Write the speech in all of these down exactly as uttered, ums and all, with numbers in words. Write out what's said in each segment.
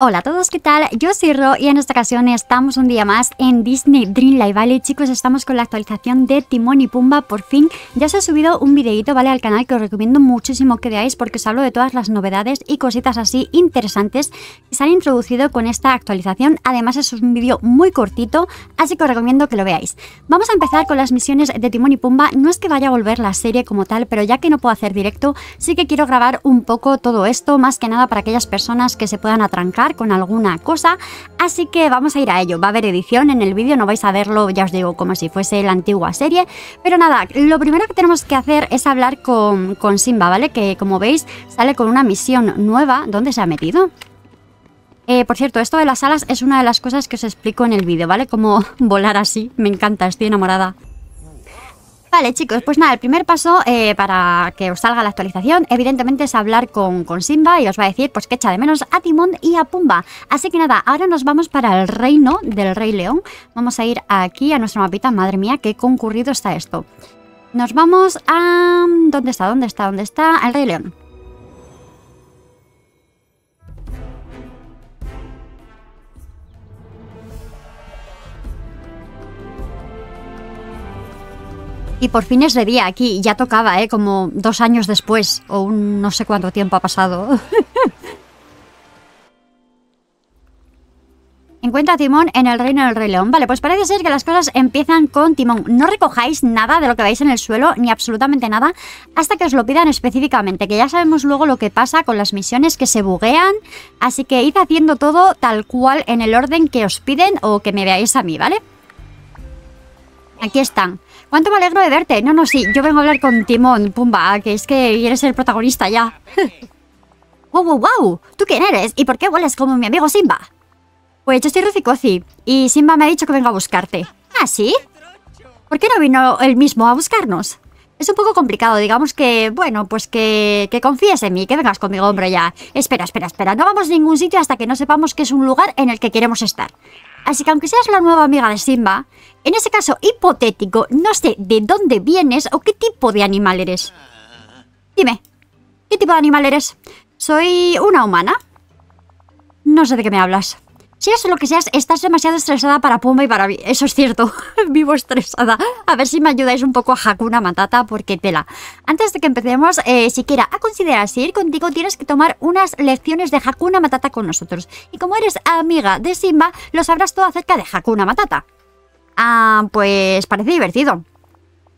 Hola a todos, ¿qué tal? Yo soy Ro y en esta ocasión estamos un día más en Disney Dreamlight Valley. Chicos, estamos con la actualización de Timón y Pumba, por fin. Ya os he subido un videíto, ¿vale?, al canal que os recomiendo muchísimo que veáis porque os hablo de todas las novedades y cositas así interesantes que se han introducido con esta actualización. Además, es un vídeo muy cortito, así que os recomiendo que lo veáis. Vamos a empezar con las misiones de Timón y Pumba. No es que vaya a volver la serie como tal, pero ya que no puedo hacer directo, sí que quiero grabar un poco todo esto, más que nada para aquellas personas que se puedan atrancar con alguna cosa, así que vamos a ir a ello. Va a haber edición en el vídeo, no vais a verlo, ya os digo, como si fuese la antigua serie, pero nada, lo primero que tenemos que hacer es hablar con, con Simba, ¿vale? Que como veis sale con una misión nueva. ¿Dónde se ha metido? Eh, por cierto, esto de las alas es una de las cosas que os explico en el vídeo, ¿vale? Como volar así, me encanta, estoy enamorada. Vale chicos, pues nada, el primer paso eh, para que os salga la actualización evidentemente es hablar con, con Simba y os va a decir pues que echa de menos a Timón y a Pumba. Así que nada, ahora nos vamos para el reino del Rey León. Vamos a ir aquí a nuestro mapita, madre mía, qué concurrido está esto. Nos vamos a... ¿Dónde está? ¿Dónde está? ¿Dónde está? Al Rey León. Y por fin es de día aquí, ya tocaba, ¿eh? Como dos años después, o un no sé cuánto tiempo ha pasado. Encuentra a Timón en el reino del Rey León. Vale, pues parece ser que las cosas empiezan con Timón. No recojáis nada de lo que veis en el suelo, ni absolutamente nada, hasta que os lo pidan específicamente, que ya sabemos luego lo que pasa con las misiones, que se buguean. Así que id haciendo todo tal cual en el orden que os piden o que me veáis a mí, ¿vale? Aquí están. ¿Cuánto me alegro de verte? No, no, sí, yo vengo a hablar con Timón, Pumba, que es que eres el protagonista ya. ¡Wow, wow, wow! ¿Tú quién eres? ¿Y por qué hueles como mi amigo Simba? Pues yo soy Roci Coci y Simba me ha dicho que venga a buscarte. ¿Ah, sí? ¿Por qué no vino él mismo a buscarnos? Es un poco complicado, digamos que, bueno, pues que, que confíes en mí, que vengas conmigo, hombre, ya. Espera, espera, espera, no vamos a ningún sitio hasta que no sepamos que es un lugar en el que queremos estar. Así que aunque seas la nueva amiga de Simba, en ese caso hipotético, no sé de dónde vienes o qué tipo de animal eres. Dime, ¿qué tipo de animal eres? ¿Soy una humana? No sé de qué me hablas. Seas lo que seas, estás demasiado estresada para Pumba y para mí. Eso es cierto, vivo estresada. A ver si me ayudáis un poco a Hakuna Matata, porque tela. Antes de que empecemos, eh, siquiera a considerar si ir contigo, tienes que tomar unas lecciones de Hakuna Matata con nosotros. Y como eres amiga de Simba, lo sabrás todo acerca de Hakuna Matata. Ah, pues parece divertido.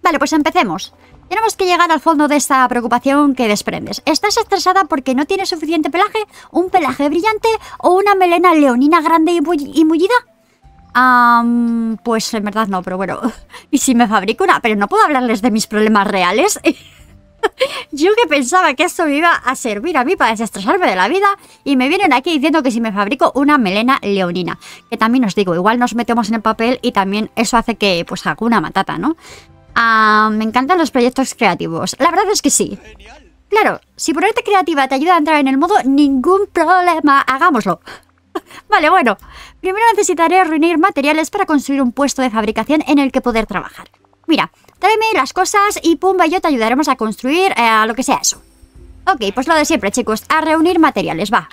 Vale, pues empecemos. Tenemos que llegar al fondo de esta preocupación que desprendes. ¿Estás estresada porque no tienes suficiente pelaje, un pelaje brillante o una melena leonina grande y, bull y mullida? Um, pues en verdad no, pero bueno. ¿Y si me fabrico una? Pero no puedo hablarles de mis problemas reales. Yo que pensaba que esto me iba a servir a mí para desestresarme de la vida y me vienen aquí diciendo que si me fabrico una melena leonina. Que también os digo, igual nos metemos en el papel y también eso hace que pues Hakuna Matata, ¿no? Ah, me encantan los proyectos creativos. La verdad es que sí. Claro, si ponerte creativa te ayuda a entrar en el modo, ningún problema, hagámoslo. Vale, bueno. Primero necesitaré reunir materiales para construir un puesto de fabricación en el que poder trabajar. Mira, tráeme las cosas y Pumba y yo te ayudaremos a construir eh, lo que sea eso. Ok, pues lo de siempre, chicos. A reunir materiales, va.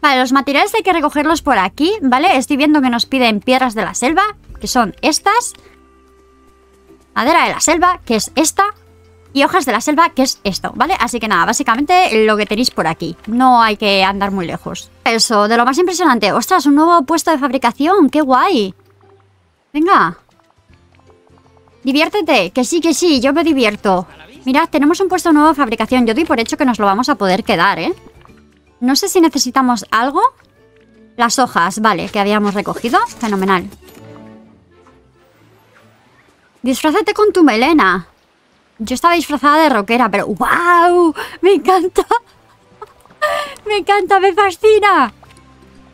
Vale, los materiales hay que recogerlos por aquí, ¿vale? Estoy viendo que nos piden piedras de la selva, que son estas. Madera de la selva, que es esta. Y hojas de la selva, que es esto, ¿vale? Así que nada, básicamente lo que tenéis por aquí. No hay que andar muy lejos. Eso, de lo más impresionante. ¡Ostras, un nuevo puesto de fabricación! ¡Qué guay! Venga. Diviértete, que sí, que sí, yo me divierto. Mirad, tenemos un puesto nuevo de fabricación. Yo doy por hecho que nos lo vamos a poder quedar, ¿eh? No sé si necesitamos algo. Las hojas, vale, que habíamos recogido. Fenomenal. Disfrázate con tu melena. Yo estaba disfrazada de rockera, pero ¡wow! ¡Me encanta! ¡Me encanta! ¡Me fascina!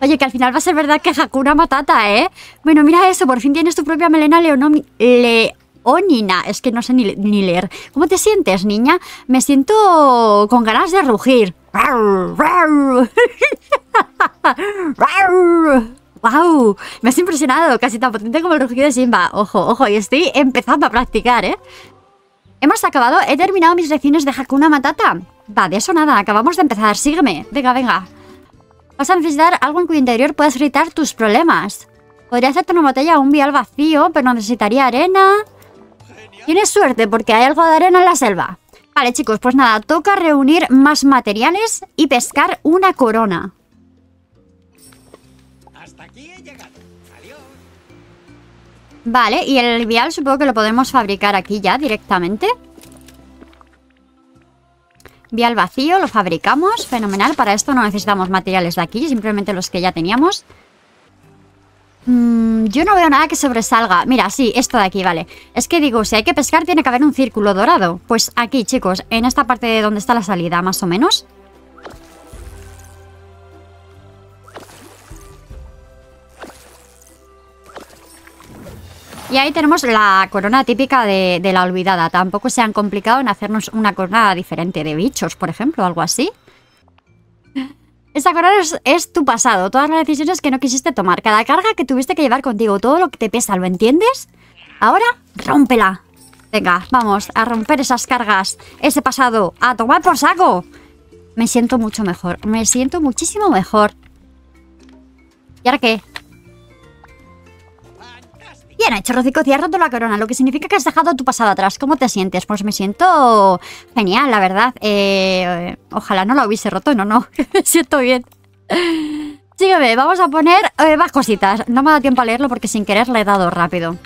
Oye, que al final va a ser verdad que Hakuna Matata, ¿eh? Bueno, mira eso, por fin tienes tu propia melena leonina. Es que no sé ni, ni leer. ¿Cómo te sientes, niña? Me siento con ganas de rugir. ¡Wow! Me has impresionado, casi tan potente como el rugido de Simba. Ojo, ojo, y estoy empezando a practicar, ¿eh? Hemos acabado, he terminado mis lecciones de Hakuna Matata. Va, de eso nada, acabamos de empezar, sígueme. Venga, venga. Vas a necesitar algo en cuyo interior puedas gritar tus problemas. Podría hacerte una botella o un vial vacío, pero necesitaría arena. Tienes suerte porque hay algo de arena en la selva. Vale, chicos, pues nada, toca reunir más materiales y pescar una corona. Hasta aquí he llegado. Adiós. Vale, y el vial supongo que lo podemos fabricar aquí ya directamente. Vial vacío, lo fabricamos, fenomenal. Para esto no necesitamos materiales de aquí, simplemente los que ya teníamos. Mm, yo no veo nada que sobresalga. Mira, sí, esto de aquí, vale. Es que digo, si hay que pescar tiene que haber un círculo dorado. Pues aquí, chicos, en esta parte de donde está la salida, más o menos. Y ahí tenemos la corona típica de, de la olvidada. Tampoco se han complicado en hacernos una corona diferente de bichos, por ejemplo, algo así. Esa corona es, es tu pasado, todas las decisiones que no quisiste tomar, cada carga que tuviste que llevar contigo, todo lo que te pesa, ¿lo entiendes? Ahora, rómpela. Venga, vamos a romper esas cargas, ese pasado, a tomar por saco. Me siento mucho mejor, me siento muchísimo mejor. ¿Y ahora qué? Bien hecho, Roci Coci, has roto la corona, lo que significa que has dejado tu pasado atrás. ¿Cómo te sientes? Pues me siento genial, la verdad. Eh, ojalá no la hubiese roto, no, no. Me siento bien. Sígueme, vamos a poner eh, más cositas. No me da tiempo a leerlo porque sin querer le he dado rápido.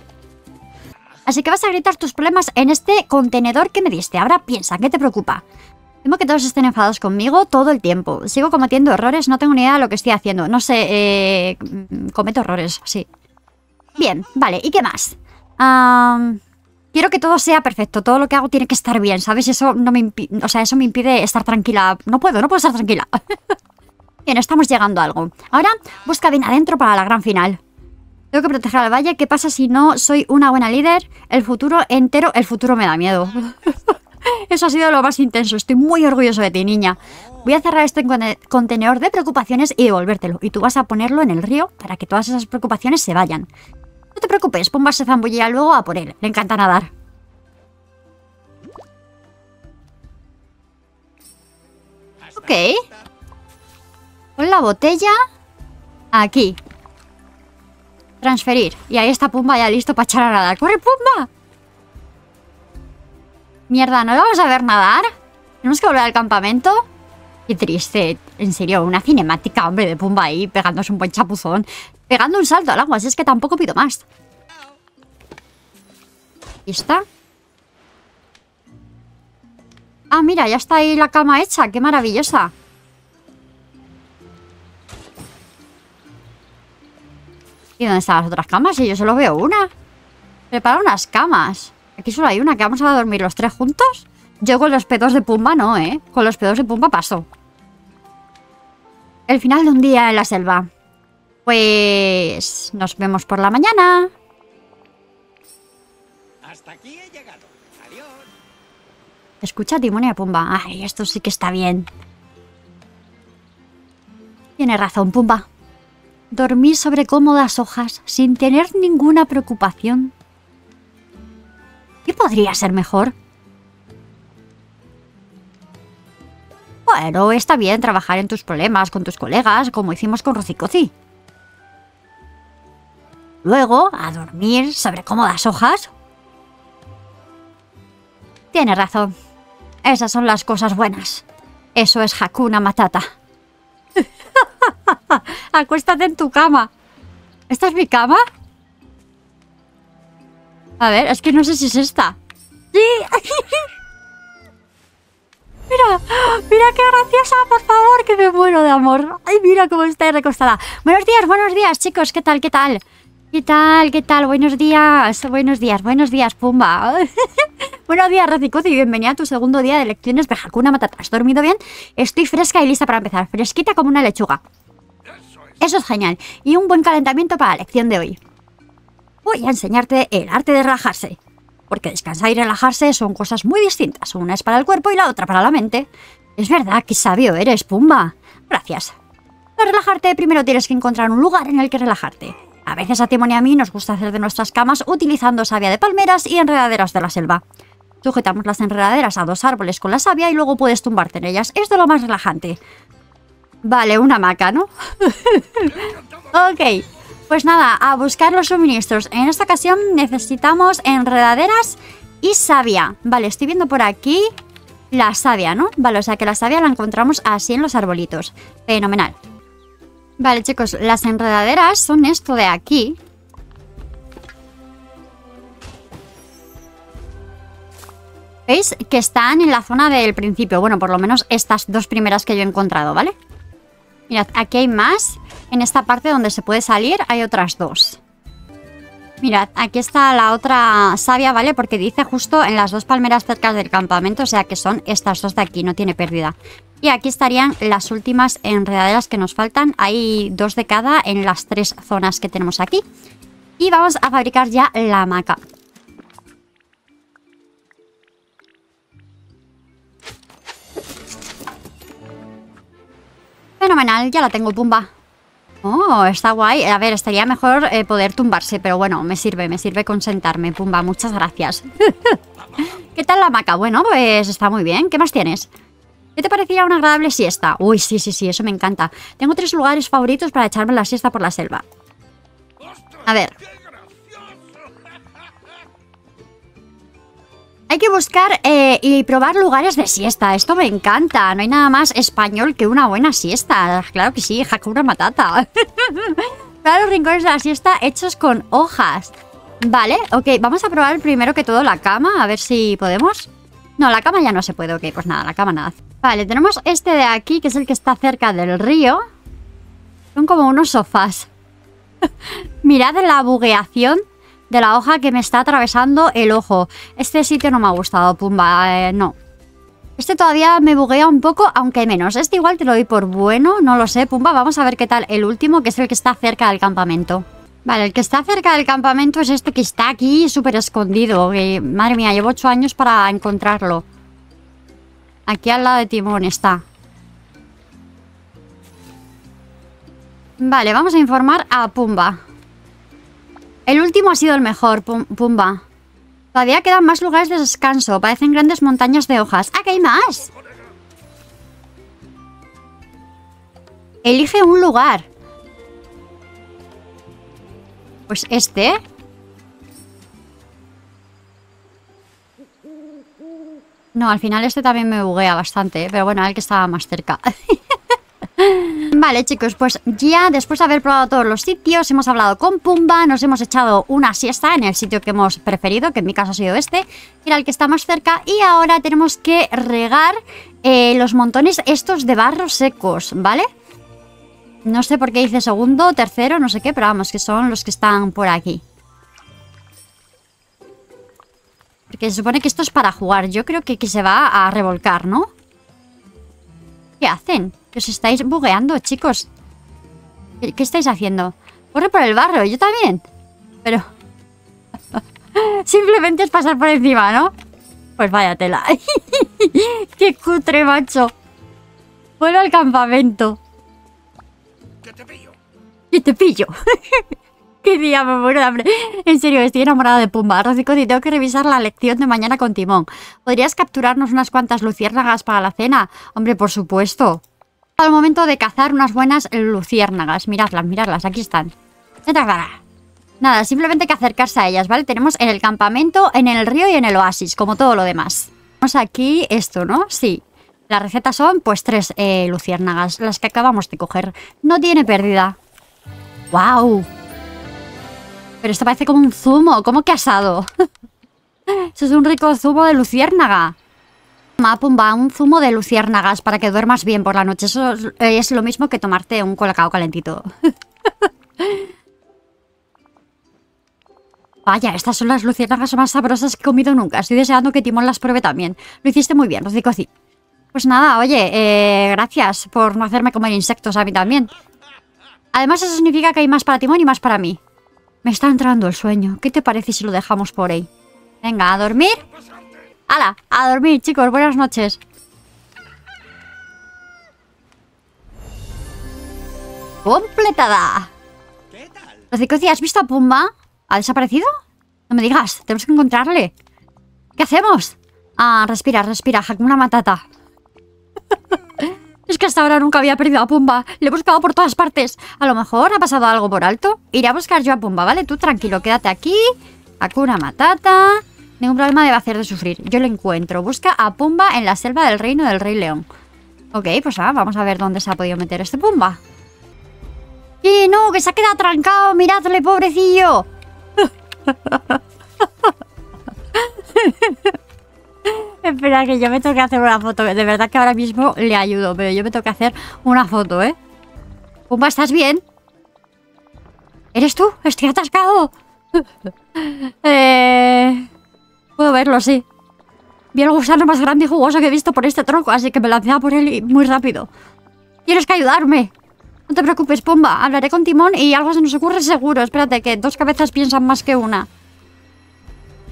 Así que vas a gritar tus problemas en este contenedor que me diste. Ahora piensa, ¿qué te preocupa? Temo que todos estén enfadados conmigo todo el tiempo. Sigo cometiendo errores, no tengo ni idea de lo que estoy haciendo. No sé, eh, cometo errores, sí. Bien, vale, ¿y qué más? Um, quiero que todo sea perfecto, todo lo que hago tiene que estar bien, ¿sabes? Eso no me impide, o sea, eso me impide estar tranquila. No puedo, no puedo estar tranquila. Bien, estamos llegando a algo. Ahora, busca bien adentro para la gran final. Tengo que proteger al valle. ¿Qué pasa si no soy una buena líder? El futuro entero, el futuro me da miedo. Eso ha sido lo más intenso. Estoy muy orgulloso de ti, niña. Voy a cerrar este contenedor de preocupaciones y devolvértelo. Y tú vas a ponerlo en el río para que todas esas preocupaciones se vayan. No te preocupes, Pumba se zambullirá luego a por él. Le encanta nadar. Ok. Pon la botella aquí. Transferir. Y ahí está Pumba ya listo para echar a nadar. ¡Corre, Pumba! Mierda, ¿no lo vamos a ver nadar? ¿Tenemos que volver al campamento? Qué triste. En serio, una cinemática, hombre, de Pumba ahí pegándose un buen chapuzón. Pegando un salto al agua, así es que tampoco pido más. ¿Y está? Ah, mira, ya está ahí la cama hecha. ¡Qué maravillosa! ¿Y dónde están las otras camas? Si yo solo veo una. Prepara unas camas. Aquí solo hay una, que vamos a dormir los tres juntos. Yo con los pedos de Pumba no, ¿eh? Con los pedos de Pumba paso. El final de un día en la selva. Pues nos vemos por la mañana. Hasta aquí he llegado. Adiós. Escucha a Timón y a Pumba. Ay, esto sí que está bien. Tiene razón, Pumba. Dormir sobre cómodas hojas sin tener ninguna preocupación. ¿Qué podría ser mejor? Bueno, está bien trabajar en tus problemas con tus colegas, como hicimos con Roci Coci. Luego, a dormir sobre cómodas hojas. Tienes razón. Esas son las cosas buenas. Eso es Hakuna Matata. Acuéstate en tu cama. ¿Esta es mi cama? A ver, es que no sé si es esta. ¡Sí! Mira, mira qué graciosa, por favor, que me muero de amor. Ay, mira cómo está recostada. Buenos días, buenos días, chicos. ¿Qué tal, qué tal? ¿Qué tal, qué tal? Buenos días, buenos días, buenos días, Pumba. Buenos días, Roci Coci, y bienvenida a tu segundo día de lecciones de Hakuna Matata. ¿Has dormido bien? Estoy fresca y lista para empezar. Fresquita como una lechuga. Eso es genial. Y un buen calentamiento para la lección de hoy. Voy a enseñarte el arte de relajarse. Porque descansar y relajarse son cosas muy distintas. Una es para el cuerpo y la otra para la mente. Es verdad, qué sabio eres, Pumba. Gracias. Para relajarte, primero tienes que encontrar un lugar en el que relajarte. A veces a Timón y a mí nos gusta hacer de nuestras camas utilizando savia de palmeras y enredaderas de la selva. Sujetamos las enredaderas a dos árboles con la savia y luego puedes tumbarte en ellas. Es de lo más relajante. Vale, una hamaca, ¿no? Ok, pues nada, a buscar los suministros. En esta ocasión necesitamos enredaderas y savia. Vale, estoy viendo por aquí la savia, ¿no? Vale, o sea que la savia la encontramos así en los arbolitos. Fenomenal. Vale, chicos, las enredaderas son esto de aquí. ¿Veis? Que están en la zona del principio. Bueno, por lo menos estas dos primeras que yo he encontrado, ¿vale? Mirad, aquí hay más. En esta parte donde se puede salir hay otras dos. Mirad, aquí está la otra savia, ¿vale? Porque dice justo en las dos palmeras cerca del campamento. O sea que son estas dos de aquí, no tiene pérdida. Y aquí estarían las últimas enredaderas que nos faltan. Hay dos de cada en las tres zonas que tenemos aquí. Y vamos a fabricar ya la hamaca. Fenomenal, ya la tengo, Pumba. Oh, está guay. A ver, estaría mejor eh, poder tumbarse, pero bueno, me sirve, me sirve consentarme, Pumba. Muchas gracias. ¿Qué tal la hamaca? Bueno, pues está muy bien. ¿Qué más tienes? ¿Qué te parecía una agradable siesta? Uy, sí, sí, sí, eso me encanta. Tengo tres lugares favoritos para echarme la siesta por la selva. A ver. Hay que buscar eh, y probar lugares de siesta. Esto me encanta. No hay nada más español que una buena siesta. Claro que sí, Hakuna Matata. Para los rincones de la siesta hechos con hojas. Vale, ok. Vamos a probar primero que todo la cama. A ver si podemos. No, la cama ya no se puede. Ok, pues nada, la cama nada. Vale, tenemos este de aquí, que es el que está cerca del río. Son como unos sofás. Mirad la bugueación de la hoja que me está atravesando el ojo. Este sitio no me ha gustado, Pumba. Eh, no. Este todavía me buguea un poco, aunque menos. Este igual te lo doy por bueno. No lo sé, Pumba. Vamos a ver qué tal el último, que es el que está cerca del campamento. Vale, el que está cerca del campamento es este que está aquí súper escondido. Eh, madre mía, llevo ocho años para encontrarlo. Aquí al lado de Timón está. Vale, vamos a informar a Pumba. El último ha sido el mejor, Pumba. Todavía quedan más lugares de descanso. Parecen grandes montañas de hojas. ¡Ah, que hay más! Elige un lugar. Pues este. No, al final este también me buguea bastante. Pero bueno, el que estaba más cerca. Vale, chicos, pues ya después de haber probado todos los sitios, hemos hablado con Pumba, nos hemos echado una siesta en el sitio que hemos preferido, que en mi caso ha sido este, era el que está más cerca, y ahora tenemos que regar eh, los montones estos de barros secos, ¿vale? No sé por qué dice segundo, tercero, no sé qué, pero vamos, que son los que están por aquí. Porque se supone que esto es para jugar, yo creo que aquí se va a revolcar, ¿no? ¿Qué hacen? Que os estáis bugueando, chicos. ¿Qué, qué estáis haciendo? Corre por el barro, yo también. Pero... simplemente es pasar por encima, ¿no? Pues vaya tela. ¡Qué cutre, macho! Vuelve al campamento. Que te pillo. Que te pillo. ¡Qué día, me muero de hambre! En serio, estoy enamorada de Pumba. Roci Coci, tengo que revisar la lección de mañana con Timón. ¿Podrías capturarnos unas cuantas luciérnagas para la cena? Hombre, por supuesto. Al momento de cazar unas buenas luciérnagas. Miradlas, miradlas, aquí están. Nada, simplemente hay que acercarse a ellas, ¿vale? Tenemos en el campamento, en el río y en el oasis, como todo lo demás. Tenemos aquí esto, ¿no? Sí. Las recetas son, pues, tres eh, luciérnagas, las que acabamos de coger. No tiene pérdida. ¡Guau! Pero esto parece como un zumo, como que asado. Eso es un rico zumo de luciérnaga. Toma, Pumba, un zumo de luciérnagas para que duermas bien por la noche. Eso es lo mismo que tomarte un colacao calentito. Vaya, estas son las luciérnagas más sabrosas que he comido nunca. Estoy deseando que Timón las pruebe también. Lo hiciste muy bien, Roci Coci. Pues nada, oye, eh, gracias por no hacerme comer insectos a mí también. Además, eso significa que hay más para Timón y más para mí. Me está entrando el sueño. ¿Qué te parece si lo dejamos por ahí? Venga, a dormir. ¡Hala! A dormir, chicos. Buenas noches. ¡Completada! ¿Qué tal? Roci Coci, ¿has visto a Pumba? ¿Ha desaparecido? No me digas. Tenemos que encontrarle. ¿Qué hacemos? Ah, respira, respira. Hakuna Matata. Es que hasta ahora nunca había perdido a Pumba. Le he buscado por todas partes. A lo mejor ha pasado algo por alto. Iré a buscar yo a Pumba, ¿vale? Tú tranquilo, quédate aquí. Hakuna Matata. Ningún problema debe hacer de sufrir. Yo lo encuentro. Busca a Pumba en la selva del reino del Rey León. Ok, pues ah, vamos a ver dónde se ha podido meter este Pumba. ¡Y no! ¡Que se ha quedado trancado! ¡Miradle, pobrecillo! Espera, que yo me tengo que hacer una foto. De verdad que ahora mismo le ayudo, pero yo me tengo que hacer una foto, ¿eh? Pumba, ¿estás bien? ¿Eres tú? ¡Estoy atascado! eh... Puedo verlo, sí. Vi el gusano más grande y jugoso que he visto por este tronco, así que me lancé a por él y muy rápido. ¡Tienes que ayudarme! No te preocupes, Pumba. Hablaré con Timón y algo se nos ocurre seguro. Espérate, que dos cabezas piensan más que una.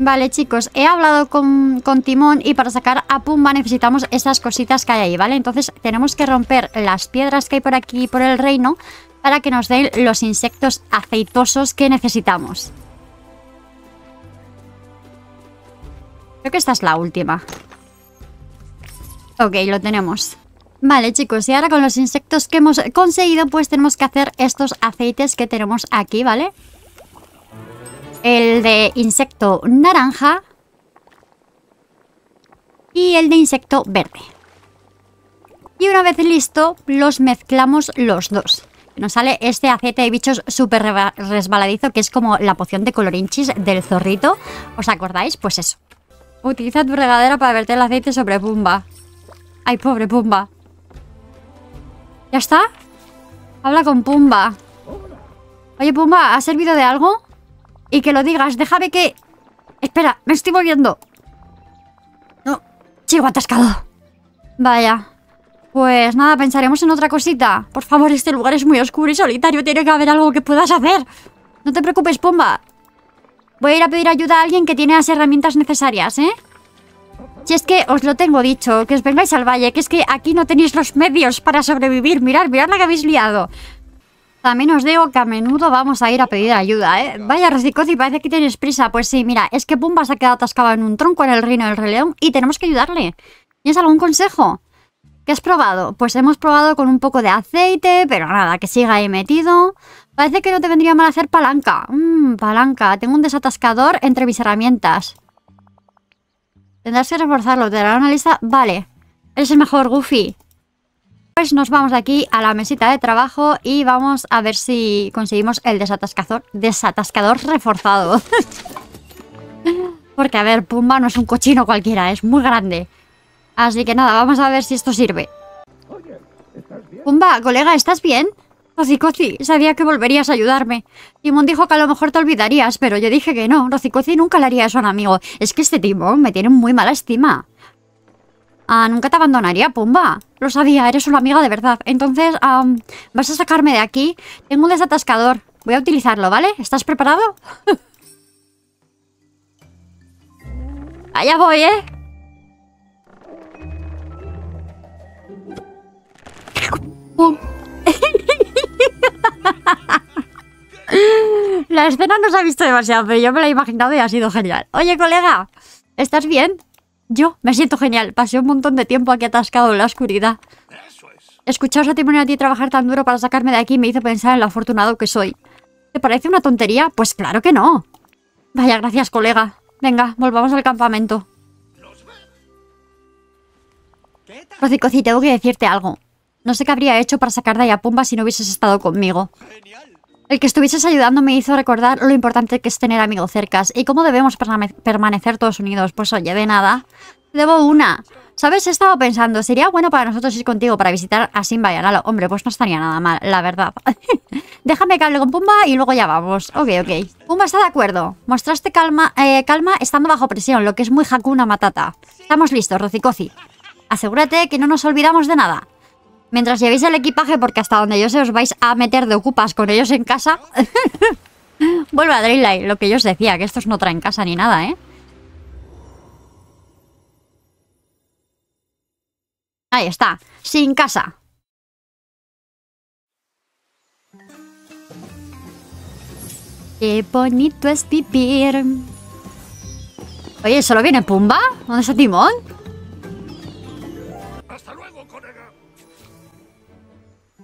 Vale, chicos, he hablado con, con Timón y para sacar a Pumba necesitamos esas cositas que hay ahí, ¿vale? Entonces tenemos que romper las piedras que hay por aquí, por el reino, para que nos den los insectos aceitosos que necesitamos. Creo que esta es la última. Ok, lo tenemos. Vale, chicos, y ahora con los insectos que hemos conseguido, pues tenemos que hacer estos aceites que tenemos aquí, ¿vale? El de insecto naranja y el de insecto verde. Y una vez listo, los mezclamos los dos. Nos sale este aceite de bichos súper resbaladizo, que es como la poción de colorinchis del zorrito. ¿Os acordáis? Pues eso. Utiliza tu regadera para verter el aceite sobre Pumba. Ay, pobre Pumba. ¿Ya está? Habla con Pumba. Oye, Pumba, ¿ha servido de algo? Y que lo digas, déjame que... Espera, me estoy moviendo. No, sigo atascado. Vaya. Pues nada, pensaremos en otra cosita. Por favor, este lugar es muy oscuro y solitario. Tiene que haber algo que puedas hacer. No te preocupes, Pumba. Voy a ir a pedir ayuda a alguien que tiene las herramientas necesarias, ¿eh? Si es que os lo tengo dicho, que os vengáis al valle, que es que aquí no tenéis los medios para sobrevivir. Mirad, mirad la que habéis liado. También os digo que a menudo vamos a ir a pedir ayuda, ¿eh? Vaya, Roci Coci, parece que tienes prisa. Pues sí, mira, es que Pumba se ha quedado atascado en un tronco en el reino del Rey León y tenemos que ayudarle. ¿Tienes algún consejo? ¿Qué has probado? Pues hemos probado con un poco de aceite, pero nada, que siga ahí metido. Parece que no te vendría mal hacer palanca. Mmm, palanca. Tengo un desatascador entre mis herramientas. Tendrás que reforzarlo, te dará una lista. Vale, eres el mejor, Goofy. Pues nos vamos de aquí a la mesita de trabajo y vamos a ver si conseguimos el desatascador, desatascador reforzado. Porque, a ver, Pumba no es un cochino cualquiera, es muy grande. Así que nada, vamos a ver si esto sirve. Pumba, colega, ¿estás bien? Roci Coci, sabía que volverías a ayudarme. Timón dijo que a lo mejor te olvidarías, pero yo dije que no. Roci Coci nunca le haría eso a un amigo. Es que este Timón me tiene muy mala estima. Ah, nunca te abandonaría, Pumba. Lo sabía, eres una amiga de verdad. Entonces, um, vas a sacarme de aquí. Tengo un desatascador. Voy a utilizarlo, ¿vale? ¿Estás preparado? Allá voy, ¿eh? La escena no se ha visto demasiado, pero yo me la he imaginado y ha sido genial. Oye, colega, ¿estás bien? Yo me siento genial. Pasé un montón de tiempo aquí atascado en la oscuridad. Eso es. Escucharos a Timón y a ti trabajar tan duro para sacarme de aquí me hizo pensar en lo afortunado que soy. ¿Te parece una tontería? Pues claro que no. Vaya, gracias, colega. Venga, volvamos al campamento. Roci Coci, tengo que decirte algo. No sé qué habría hecho para sacar de ahí a Pumba si no hubieses estado conmigo. Genial. El que estuvieses ayudando me hizo recordar lo importante que es tener amigos cercas y cómo debemos permanecer todos unidos. Pues oye, de nada. Debo una. ¿Sabes? He estado pensando, sería bueno para nosotros ir contigo para visitar a Simba y a Nala. Hombre, pues no estaría nada mal, la verdad. Déjame que hable con Pumba y luego ya vamos. Ok, ok. Pumba está de acuerdo. Mostraste calma, eh, calma estando bajo presión, lo que es muy Hakuna Matata. Estamos listos, Roci Coci. Asegúrate que no nos olvidamos de nada. Mientras llevéis el equipaje, porque hasta donde yo sé os vais a meter de ocupas con ellos en casa. Vuelvo a Dreamlight, lo que yo os decía, que estos no traen casa ni nada, ¿eh? Ahí está, sin casa. Qué bonito es vivir. Oye, ¿solo viene Pumba? ¿Dónde está Timón?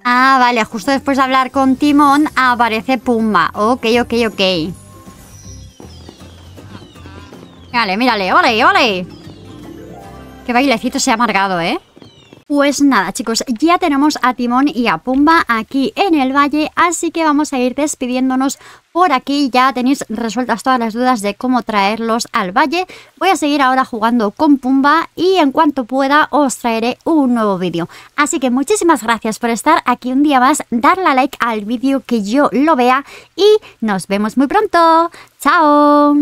Ah, vale, justo después de hablar con Timón aparece Pumba. Ok, ok, ok. Vale, mírale, ole, ole. Qué bailecito se ha amargado, ¿eh? Pues nada, chicos, ya tenemos a Timón y a Pumba aquí en el valle, así que vamos a ir despidiéndonos por aquí. Ya tenéis resueltas todas las dudas de cómo traerlos al valle. Voy a seguir ahora jugando con Pumba y en cuanto pueda os traeré un nuevo vídeo. Así que muchísimas gracias por estar aquí un día más, darle a like al vídeo que yo lo vea y nos vemos muy pronto. ¡Chao!